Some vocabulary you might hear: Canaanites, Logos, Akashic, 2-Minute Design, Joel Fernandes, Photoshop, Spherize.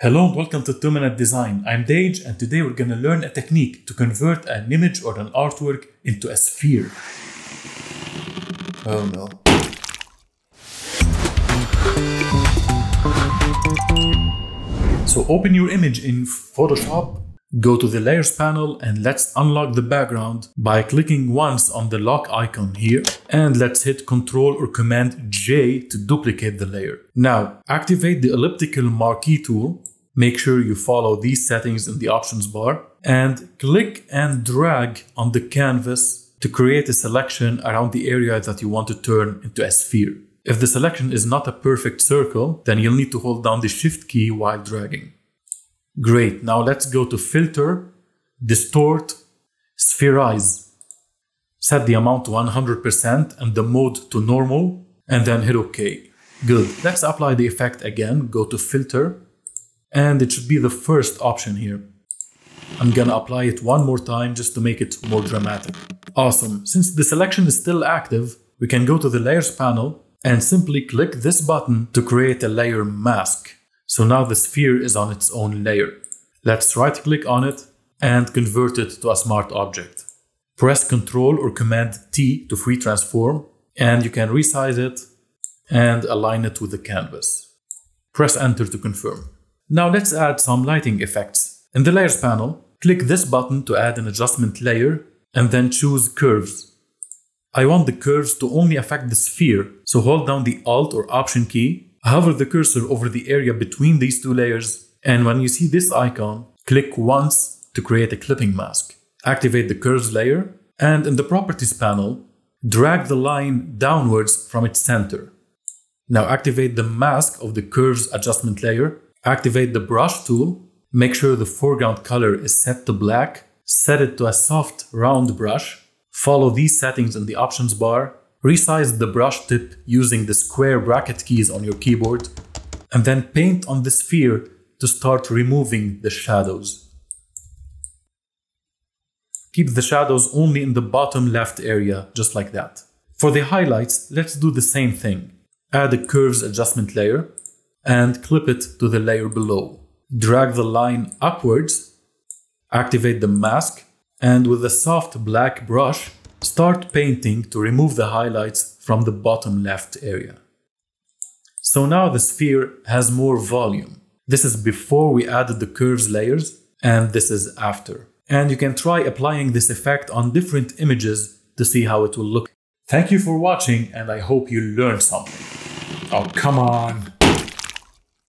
Hello and welcome to 2-Minute Design. I'm Dej and today we're going to learn a technique to convert an image or an artwork into a sphere. Oh no. So open your image in Photoshop, go to the Layers panel and let's unlock the background by clicking once on the lock icon here and let's hit Ctrl or Command J to duplicate the layer. Now activate the elliptical marquee tool, make sure you follow these settings in the options bar and click and drag on the canvas to create a selection around the area that you want to turn into a sphere. If the selection is not a perfect circle, then you'll need to hold down the Shift key while dragging. Great, now let's go to Filter, Distort, Spherize. Set the amount to 100% and the mode to normal and then hit OK. Good, let's apply the effect again, go to Filter and it should be the first option here. I'm gonna apply it one more time just to make it more dramatic. Awesome, since the selection is still active, we can go to the Layers panel and simply click this button to create a layer mask. So now the sphere is on its own layer. Let's right click on it and convert it to a smart object. Press Ctrl or Command T to free transform and you can resize it and align it with the canvas. Press enter to confirm. Now let's add some lighting effects. In the Layers panel, click this button to add an adjustment layer and then choose Curves. I want the curves to only affect the sphere, so hold down the Alt or Option key. Hover the cursor over the area between these two layers and when you see this icon, click once to create a clipping mask. Activate the curves layer and in the properties panel, drag the line downwards from its center. Now activate the mask of the curves adjustment layer, activate the brush tool, make sure the foreground color is set to black, set it to a soft round brush, follow these settings in the options bar, resize the brush tip using the square bracket keys on your keyboard and then paint on the sphere to start removing the shadows. Keep the shadows only in the bottom left area, just like that. For the highlights, let's do the same thing. Add a curves adjustment layer and clip it to the layer below. Drag the line upwards, activate the mask and with a soft black brush, start painting to remove the highlights from the bottom left area. So now the sphere has more volume. This is before we added the curves layers and this is after. And you can try applying this effect on different images to see how it will look. Thank you for watching and I hope you learned something. Oh, come on.